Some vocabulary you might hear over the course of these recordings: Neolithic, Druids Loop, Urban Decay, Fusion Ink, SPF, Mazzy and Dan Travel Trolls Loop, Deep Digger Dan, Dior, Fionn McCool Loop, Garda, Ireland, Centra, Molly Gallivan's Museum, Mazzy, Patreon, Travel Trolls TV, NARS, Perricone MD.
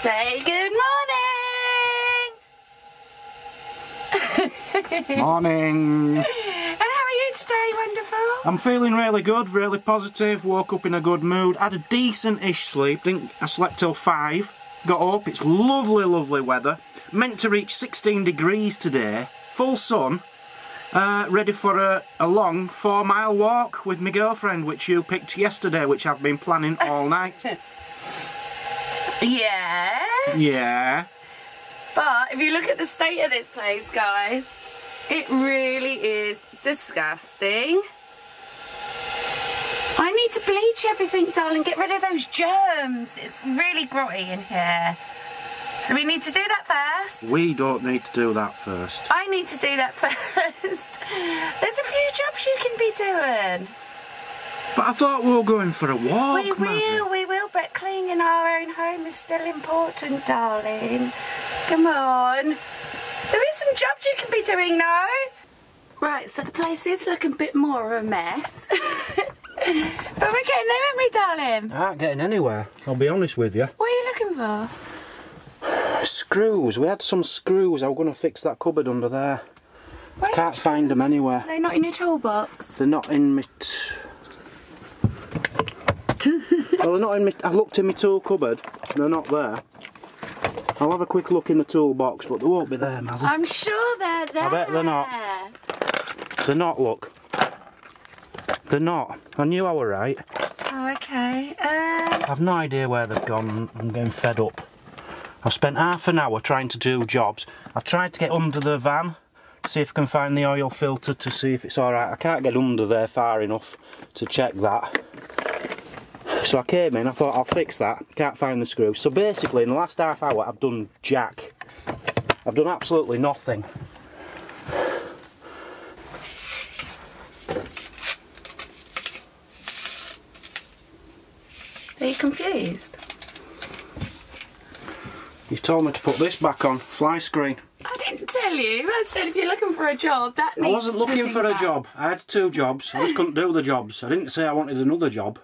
Say good morning! Morning! And how are you today, wonderful? I'm feeling really good, really positive, woke up in a good mood, had a decent-ish sleep, I slept till 5, got up, it's lovely, lovely weather, meant to reach 16 degrees today, full sun, ready for a long 4-mile walk with my girlfriend, which you picked yesterday, which I've been planning all night. Yeah. Yeah. But if you look at the state of this place, guys, it really is disgusting. I need to bleach everything, darling, get rid of those germs. It's really grotty in here. So we need to do that first. We don't need to do that first. I need to do that first. There's a few jobs you can be doing. But I thought we were going for a walk, We will, but cleaning our own home is still important, darling. Come on. There is some jobs you can be doing now. Right, so the place is looking a bit more of a mess. But we're getting there, aren't we, darling? I ain't getting anywhere, I'll be honest with you. What are you looking for? Screws. We had some screws. I was going to fix that cupboard under there. Where can't find them anywhere. They're not in your toolbox? They're not in my... Well, they're not in my, I've looked in my tool cupboard, they're not there. I'll have a quick look in the toolbox, but they won't be there, Mazzy. I'm sure they're there. I bet they're not. They're not, look. They're not. I knew I were right. Oh, okay. I've no idea where they've gone. I'm getting fed up. I've spent half an hour trying to do jobs. I've tried to get under the van, see if I can find the oil filter to see if it's alright. I can't get under there far enough to check that. So I came in, I thought I'll fix that, can't find the screw. So basically in the last half hour I've done jack. I've done absolutely nothing. Are you confused? You told me to put this back on, fly screen. I didn't tell you, I said if you're looking for a job that needs... I wasn't looking for a job, I had 2 jobs, I just couldn't do the jobs. I didn't say I wanted another job.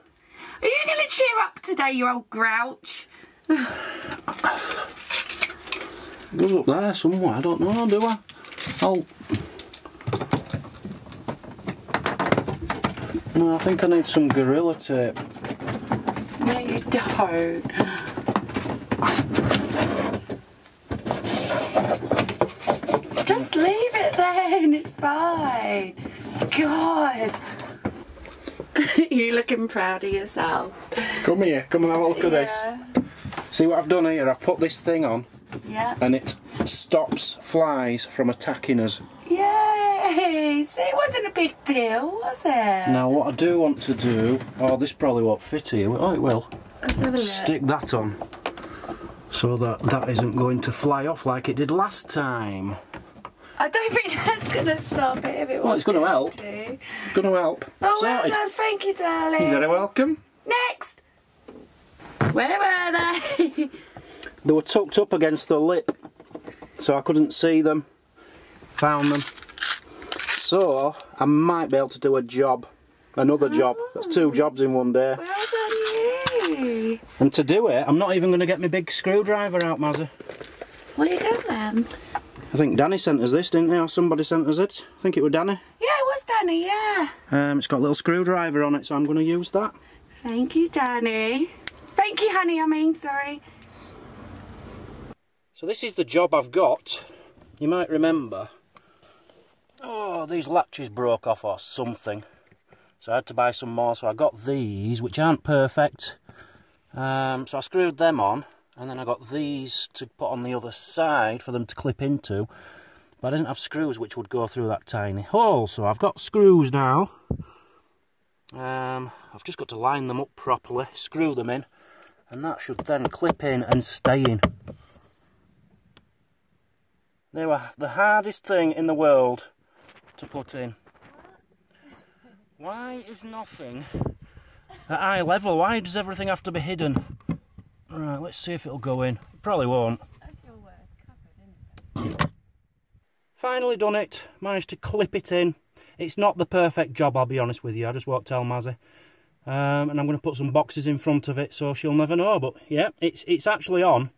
Are you going to cheer up today, you old grouch? It goes up there somewhere, I don't know, do I? Oh. No, I think I need some Gorilla Tape. No, you don't. Just leave it then, it's fine. God. You looking proud of yourself. Come here, come and have a look at this. See what I've done here? I've put this thing on, and it stops flies from attacking us. Yay! See, it wasn't a big deal, was it? Now what I do want to do, oh this probably won't fit here, oh it will. Let's have a look. Stick that on, so that that isn't going to fly off like it did last time. I don't think that's going to stop it if it wants to. Well, it's going to help. It's going to help. Oh, well done. Thank you, darling. You're very welcome. Next! Where were they? They were tucked up against the lip, so I couldn't see them. Found them. So, I might be able to do a job. Another job. That's 2 jobs in one day. Well done, you. And to do it, I'm not even going to get my big screwdriver out, Mazzy. Where you go, then? I think Danny sent us this, didn't he? Or somebody sent us it. I think it was Danny. Yeah, it was Danny, yeah. It's got a little screwdriver on it, so I'm going to use that. Thank you, Danny. Thank you, honey, I mean, sorry. So this is the job I've got. You might remember. Oh, these latches broke off or something. So I had to buy some more, so I got these, which aren't perfect. So I screwed them on. And then I got these to put on the other side for them to clip into. But I didn't have screws which would go through that tiny hole. So I've got screws now. I've just got to line them up properly, screw them in. And that should then clip in and stay in. They were the hardest thing in the world to put in. Why is nothing at eye level? Why does everything have to be hidden? Right, let's see if it'll go in. Probably won't. Finally done it. Managed to clip it in. It's not the perfect job, I'll be honest with you. I just won't tell Mazzy. And I'm going to put some boxes in front of it so she'll never know. But yeah, it's actually on.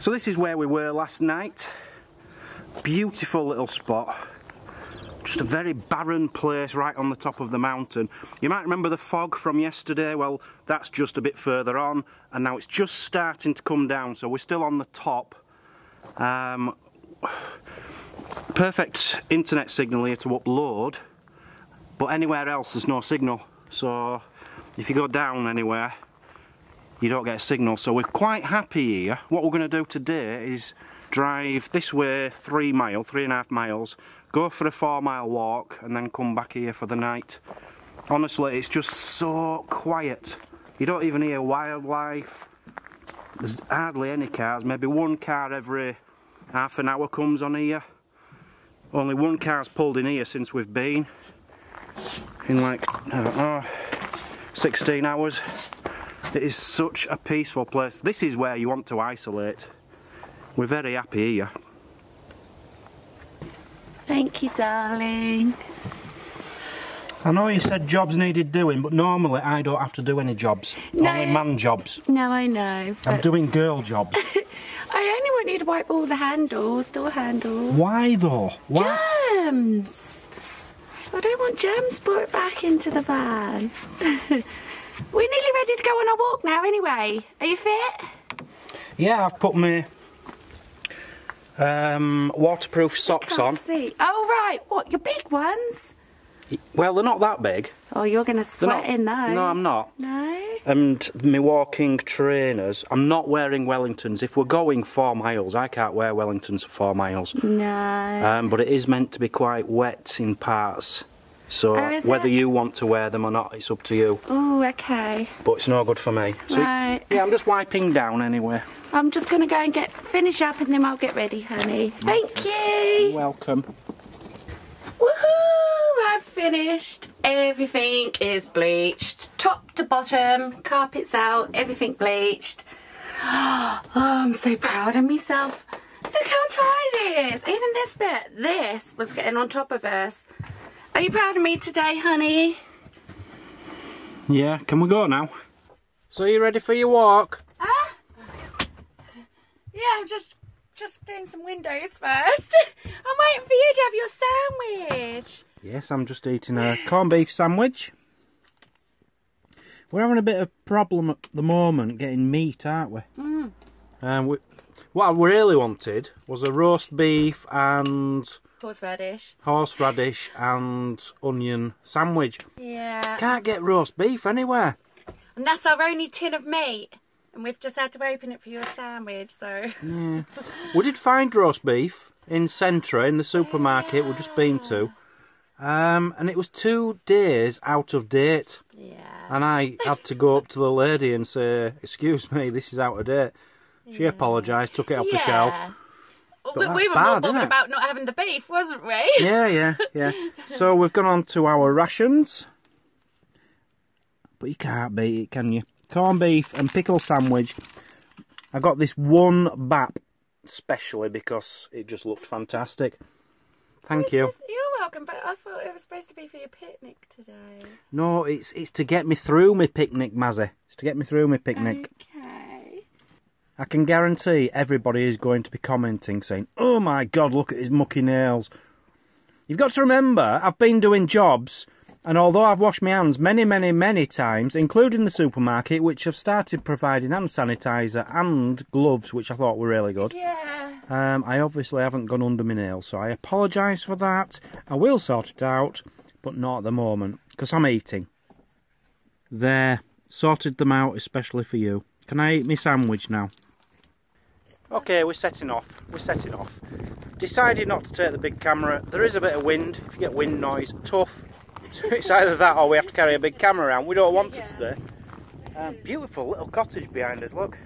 So this is where we were last night. Beautiful little spot. Just a very barren place right on the top of the mountain. You might remember the fog from yesterday. Well, that's just a bit further on, and now it's just starting to come down, so we're still on the top. Perfect internet signal here to upload, but anywhere else there's no signal, so if you go down anywhere you don't get a signal, so we're quite happy here. What we're going to do today is drive this way 3.5 miles, go for a 4-mile walk, and then come back here for the night. Honestly, it's just so quiet. You don't even hear wildlife. There's hardly any cars. Maybe one car every half an hour comes on here. Only one car's pulled in here since we've been, in like, I don't know, 16 hours. It is such a peaceful place. This is where you want to isolate. We're very happy here. Thank you, darling. I know you said jobs needed doing, but normally I don't have to do any jobs. No, only man jobs. No, I know. I'm doing girl jobs. I only want you to wipe all the handles, door handles. Why though? Why? Germs! I don't want germs brought back into the van. We're nearly ready to go on our walk now anyway. Are you fit? Yeah, I've put my waterproof socks on. See. Oh right, what, your big ones? Well, they're not that big. Oh, you're going to sweat in those. No, I'm not. No? And my walking trainers. I'm not wearing Wellingtons. If we're going 4 miles, I can't wear Wellingtons for 4 miles. No. But it is meant to be quite wet in parts. So whether you want to wear them or not, it's up to you. Oh, okay. But it's no good for me. So right. Yeah, I'm just wiping down anyway. I'm just going to go and finish up, and then I'll get ready, honey. Thank you. You're welcome. Woohoo! I've finished. Everything is bleached, top to bottom. Carpet's out. Everything bleached. Oh, I'm so proud of myself. Look how tidy it is. Even this bit, this was getting on top of us. Are you proud of me today, honey? Yeah, can we go now? So are you ready for your walk? Huh? Yeah, I'm just doing some windows first. I'm waiting for you to have your sandwich. Yes, I'm just eating a corned beef sandwich. We're having a bit of a problem at the moment getting meat, aren't we? Mm. What I really wanted was a roast beef and... Horseradish and onion sandwich. Yeah. Can't get roast beef anywhere. And that's our only tin of meat. And we've just had to open it for your sandwich, so... Yeah. We did find roast beef in Centra, in the supermarket we've just been to. And it was 2 days out of date. Yeah. And I had to go up to the lady and say, excuse me, this is out of date. She apologised, took it off the shelf. But we were more bothered about not having the beef, wasn't we? Yeah. So we've gone on to our rations. But you can't beat it, can you? Corned beef and pickle sandwich. I got this one bap, especially because it just looked fantastic. Thank you. You're welcome, but I thought it was supposed to be for your picnic today. No, it's to get me through my picnic, Mazzy. It's to get me through my picnic. Okay. I can guarantee everybody is going to be commenting saying, oh my God, look at his mucky nails. You've got to remember, I've been doing jobs, and although I've washed my hands many, many, many times, including the supermarket, which have started providing hand sanitizer and gloves, which I thought were really good. Yeah. I obviously haven't gone under my nails, so I apologise for that. I will sort it out, but not at the moment, because I'm eating. There, sorted them out especially for you. Can I eat my sandwich now? Okay, we're setting off. Decided not to take the big camera. There is a bit of wind. If you get wind noise, tough. It's either that or we have to carry a big camera around. We don't want to today. Beautiful little cottage behind us, look.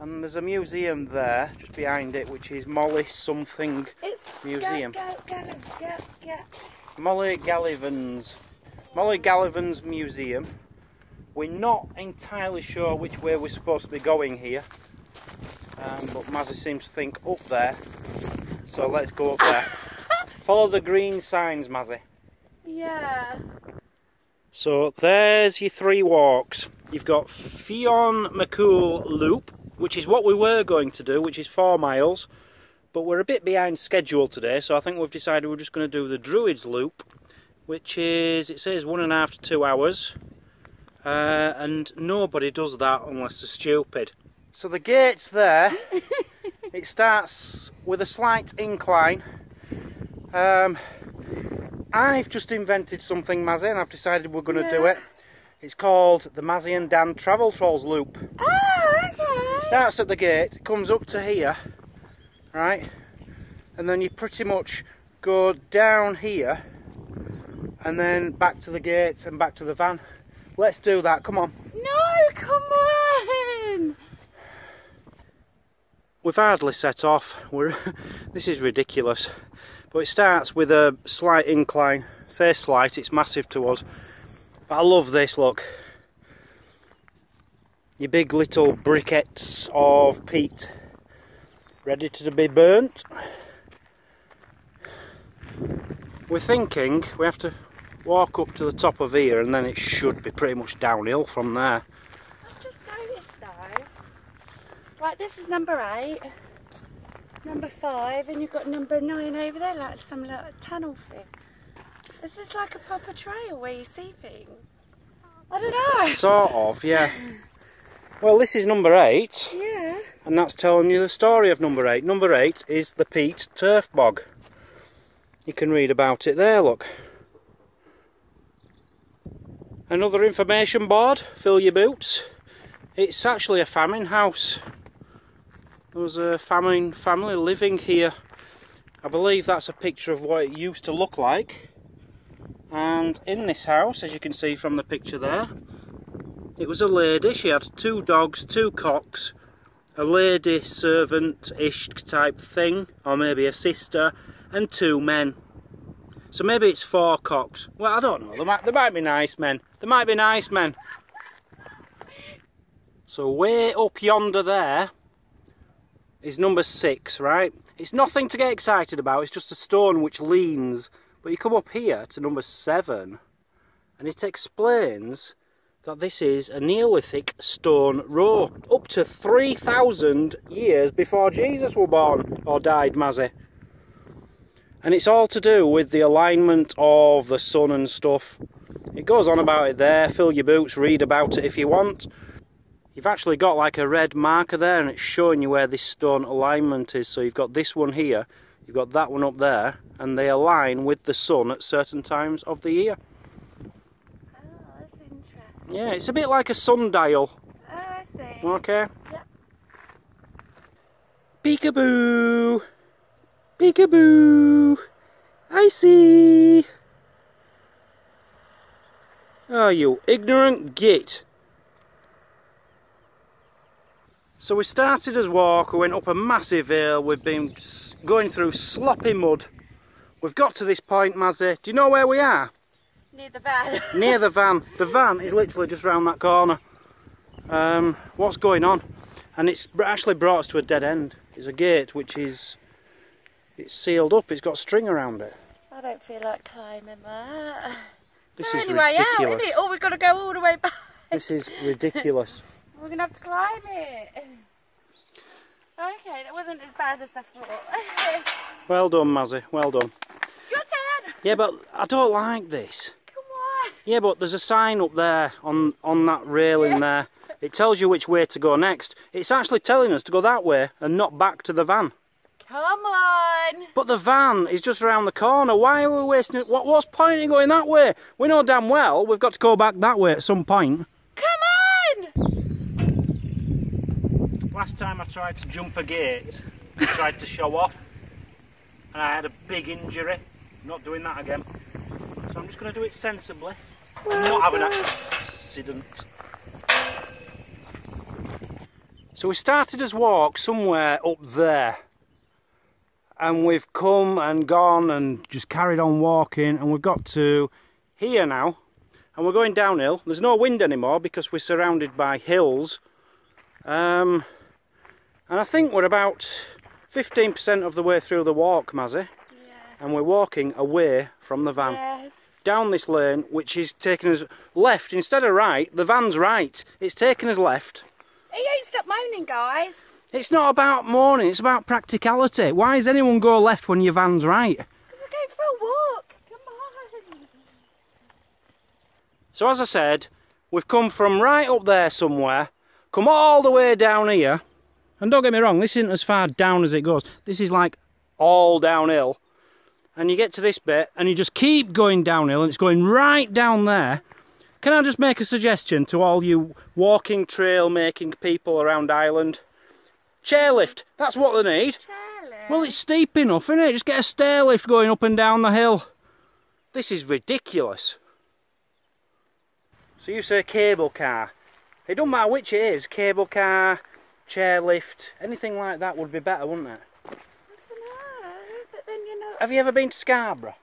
And there's a museum there, just behind it, which is Molly something museum. Molly Gallivan's Museum. We're not entirely sure which way we're supposed to be going here. But Mazzy seems to think up there. So let's go up there. Follow the green signs, Mazzy. Yeah. So there's your three walks. You've got Fionn McCool Loop. which is what we were going to do, which is 4 miles, but we're a bit behind schedule today, so I think we've decided we're just going to do the Druids Loop, which is, it says 1.5 to 2 hours, and nobody does that unless they're stupid. So the gate's there. It starts with a slight incline. I've just invented something, Mazzy, and I've decided we're going to do it. It's called the Mazzy and Dan Travel Trolls Loop. Oh, okay. It starts at the gate, it comes up to here, right? And then you pretty much go down here, and then back to the gates and back to the van. Let's do that, come on. No, come on! We've hardly set off. This is ridiculous. But it starts with a slight incline. Say slight, it's massive to us. But I love this, look. Your big little briquettes of peat. Ready to be burnt. We're thinking we have to walk up to the top of here and then it should be pretty much downhill from there. I've just noticed though, like this is number 8, number 5, and you've got number 9 over there, like some little tunnel thing. Is this like a proper trail where you see things? I don't know. Sort of, yeah. Well, this is number 8. Yeah. And that's telling you the story of number 8. Number 8 is the peat turf bog. You can read about it there, look. Another information board, fill your boots. It's actually a famine house. There was a famine family living here. I believe that's a picture of what it used to look like. And in this house, as you can see from the picture there, it was a lady. She had 2 dogs, 2 cocks, a lady servant-ish type thing, or maybe a sister, and 2 men. So maybe it's 4 cocks. Well, I don't know. There might be nice men. There might be nice men. So way up yonder there is number 6, right? It's nothing to get excited about. It's just a stone which leans. But you come up here to number 7, and it explains that this is a Neolithic stone row, up to 3,000 years before Jesus was born or died, Mazzy. And it's all to do with the alignment of the sun and stuff. It goes on about it there, fill your boots, read about it if you want. You've actually got like a red marker there and it's showing you where this stone alignment is. So you've got this one here, you've got that one up there, and they align with the sun at certain times of the year. Oh, that's interesting. Yeah, it's a bit like a sundial. Oh, I see. Okay. Yep. Peekaboo! Peekaboo! I see! Oh, you ignorant git! So we started as walk, we went up a massive hill, we've been going through sloppy mud. We've got to this point, Mazzy. Do you know where we are? Near the van. Near the van. The van is literally just round that corner. What's going on? And it's actually brought us to a dead end. It's a gate which is... it's sealed up, it's got string around it. I don't feel like climbing that. This is ridiculous. Way out, isn't it? Oh, we've got to go all the way back. This is ridiculous. We're going to have to climb it. Okay, that wasn't as bad as I thought. Well done, Mazzy, well done. Your turn! Yeah, but I don't like this. Come on! Yeah, but there's a sign up there on that railing there. It tells you which way to go next. It's actually telling us to go that way and not back to the van. Come on! But the van is just around the corner. Why are we wasting it? What's point in going that way? We know damn well we've got to go back that way at some point. Come on! Last time I tried to jump a gate, I tried to show off, and I had a big injury. I'm not doing that again. So I'm just going to do it sensibly and not have an accident. So we started as walk somewhere up there. And we've come and gone and just carried on walking, and we've got to here now, and we're going downhill. There's no wind anymore because we're surrounded by hills, and I think we're about 15% of the way through the walk, Mazzy. Yeah. And we're walking away from the van. Yes. Down this lane, which is taking us left instead of right. The van's right. It's taking us left. Hey, stop moaning, guys. It's not about moaning, it's about practicality. Why does anyone go left when your van's right? Because we're going for a walk. Come on. So as I said, we've come from right up there somewhere, come all the way down here. And don't get me wrong, this isn't as far down as it goes. This is like all downhill. And you get to this bit and you just keep going downhill and it's going right down there. Can I just make a suggestion to all you walking, trail making people around Ireland? Chairlift, that's what they need. Chairlift? Well, it's steep enough, isn't it? Just get a stair lift going up and down the hill. This is ridiculous. So you say cable car. It doesn't matter which it is, cable car, chairlift, anything like that would be better, wouldn't it? I don't know, but then you know... Have you ever been to Scarborough?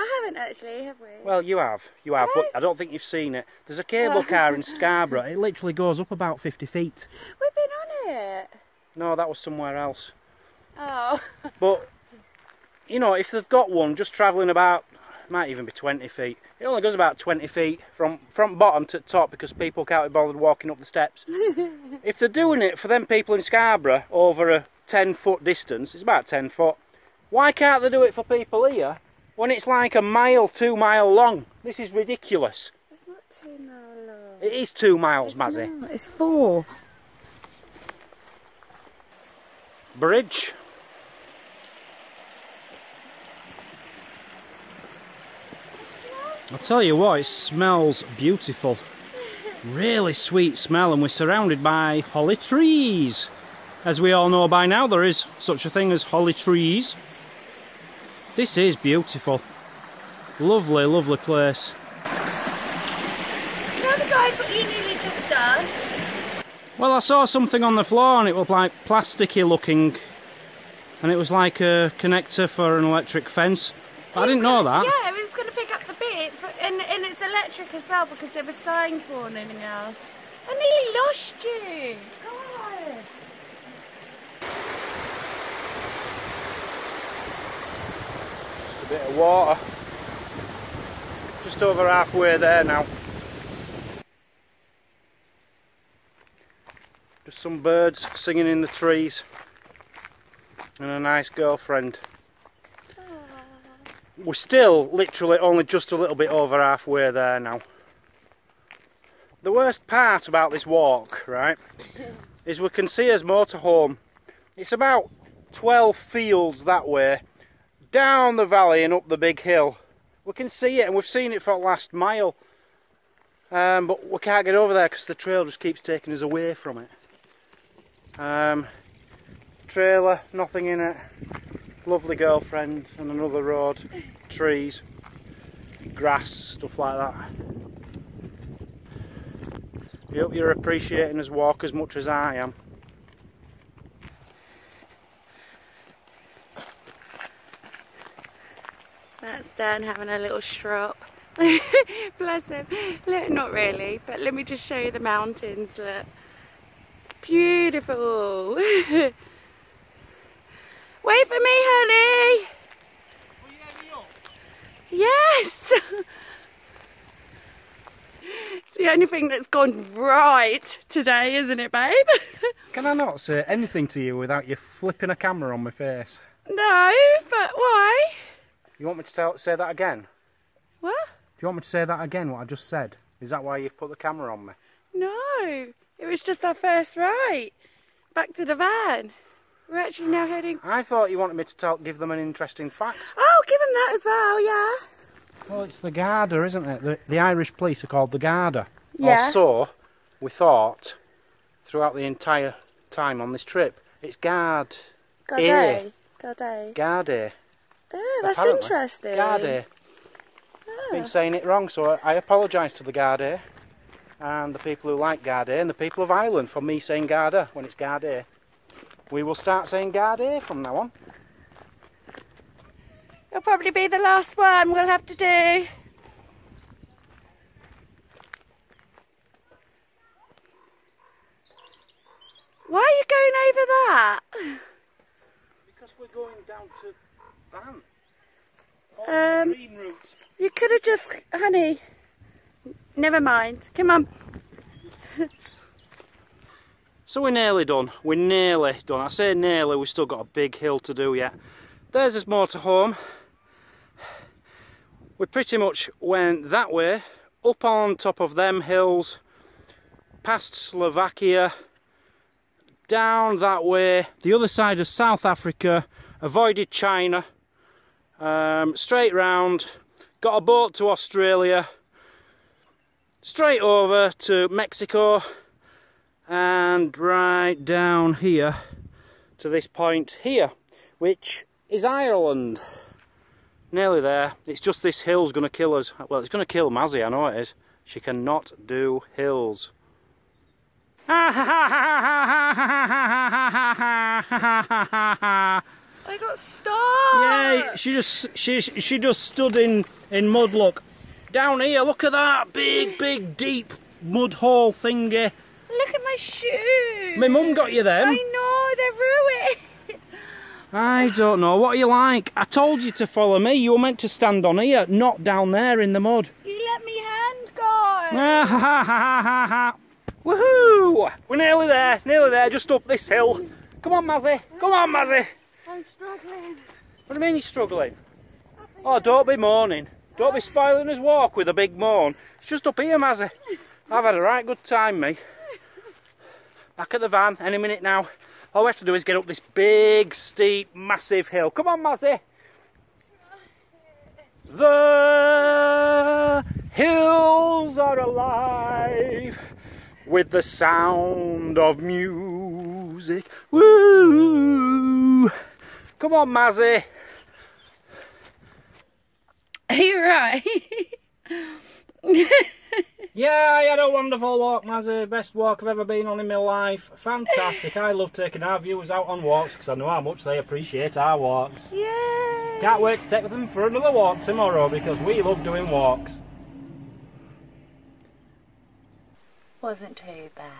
I haven't actually, have we? Well, you have. You have, but I don't think you've seen it. There's a cable car in Scarborough. It literally goes up about 50 feet. We've been on it. No, that was somewhere else. Oh. But, you know, if they've got one just travelling about, might even be 20 feet. It only goes about 20 feet from bottom to top because people can't be bothered walking up the steps. If they're doing it for them people in Scarborough over a 10-foot distance, it's about 10 foot, why can't they do it for people here when it's like a mile, 2 mile long? This is ridiculous. It's not 2 mile long. It is 2 miles, Mazzy. Not, it's 4. Bridge. I'll tell you what, it smells beautiful. Really sweet smell, and we're surrounded by holly trees. As we all know by now, there is such a thing as holly trees. This is beautiful. Lovely, lovely place. Tell the guys what you nearly just done. Well, I saw something on the floor and it was like plasticky looking, and it was like a connector for an electric fence. I didn't know that. Yeah, we was going to pick up the bit, and it's electric as well because there were signs warning us. I nearly lost you. God. Just a bit of water. Just over halfway there now. Just some birds singing in the trees and a nice girlfriend. Aww. We're still literally only just a little bit over halfway there now. The worst part about this walk, right, is we can see his motorhome. It's about 12 fields that way, down the valley and up the big hill. We can see it, and we've seen it for the last mile, but we can't get over there because the trail just keeps taking us away from it. Trailer, nothing in it, lovely girlfriend and another road, trees, grass, stuff like that. I hope you're appreciating us walk as much as I am. That's Dan having a little strop. Bless him. Look, not really, but let me just show you the mountains, look. Beautiful. Wait for me, honey. Will you let me up? Yes. It's the only thing that's gone right today, isn't it, babe? Can I not say anything to you without you flipping a camera on my face? No, but why? You want me to say that again? What? Do you want me to say that again, what I just said? Is that why you've put the camera on me? No. It was just our first ride back to the van. We're actually now heading... I thought you wanted me to give them an interesting fact. Oh, give them that as well, yeah. Well, it's the Garda, isn't it? The Irish police are called the Garda. Yeah. Also, we thought, throughout the entire time on this trip, it's Garda. Garda. Garda. Oh, that's apparently interesting. Garda. Oh. I've been saying it wrong, so I apologise to the Garda and the people who like Garda and the people of Ireland for me saying Garda when it's Garda. We will start saying Garda from now on. It'll probably be the last one we'll have to do. Why are you going over that? Because we're going down to Van. Oh, the green route. You could have just, honey. Never mind. Come on. So we're nearly done, I say nearly, we've still got a big hill to do yet. There's this motorhome. We pretty much went that way, up on top of them hills, past Slovakia, down that way, the other side of South Africa, avoided China, straight round, got a boat to Australia, straight over to Mexico, and right down here to this point here, which is Ireland. Nearly there. It's just this hill's going to kill us. Well, it's going to kill Mazzy, I know it is. She cannot do hills. I got stuck! Yeah, she just stood in mud, look. Down here, look at that big deep mud hole thingy. Look at my shoes! My mum got you them. I know, they're ruined. I don't know, what are you like? I told you to follow me, you were meant to stand on here, not down there in the mud. You let me hand go! Woohoo! We're nearly there, just up this hill. Come on, Mazzy, come on, Mazzy! I'm struggling. What do you mean you're struggling? Oh, don't be moaning. Don't be spoiling his walk with a big moan. It's just up here, Mazzy. I've had a right good time, me. Back at the van, any minute now. All we have to do is get up this big, steep, massive hill. Come on, Mazzy. The hills are alive with the sound of music. Woo! Come on, Mazzy. Are you right? Yeah, I had a wonderful walk, Mazzy. Best walk I've ever been on in my life. Fantastic. I love taking our viewers out on walks because I know how much they appreciate our walks. Yay! Can't wait to take them for another walk tomorrow because we love doing walks. Wasn't too bad.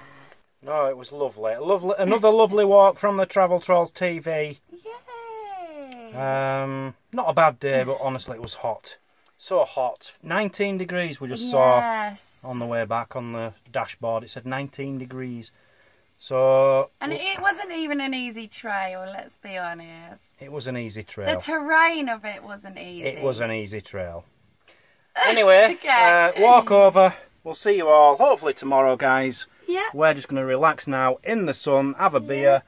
No, it was lovely. Another lovely walk from the Travel Trolls TV. Yay! Not a bad day, but honestly, it was hot. So hot. 19 degrees we just saw on the way back on the dashboard. It said 19 degrees. So... And it wasn't even an easy trail, let's be honest. It was an easy trail. The terrain of it wasn't easy. It was an easy trail. Anyway, okay. Walk over. We'll see you all hopefully tomorrow, guys. Yeah. We're just going to relax now in the sun, have a beer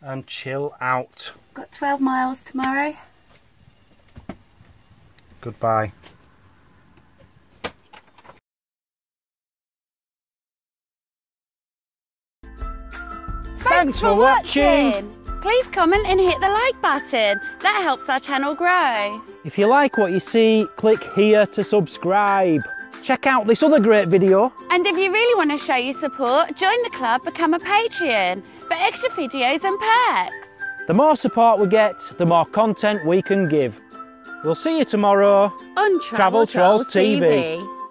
and chill out. Got 12 miles tomorrow. Goodbye. Thanks for watching. Please comment and hit the like button. That helps our channel grow. If you like what you see, click here to subscribe. Check out this other great video. And if you really want to show your support, join the club, become a Patreon for extra videos and perks. The more support we get, the more content we can give. We'll see you tomorrow on Travel Trolls TV.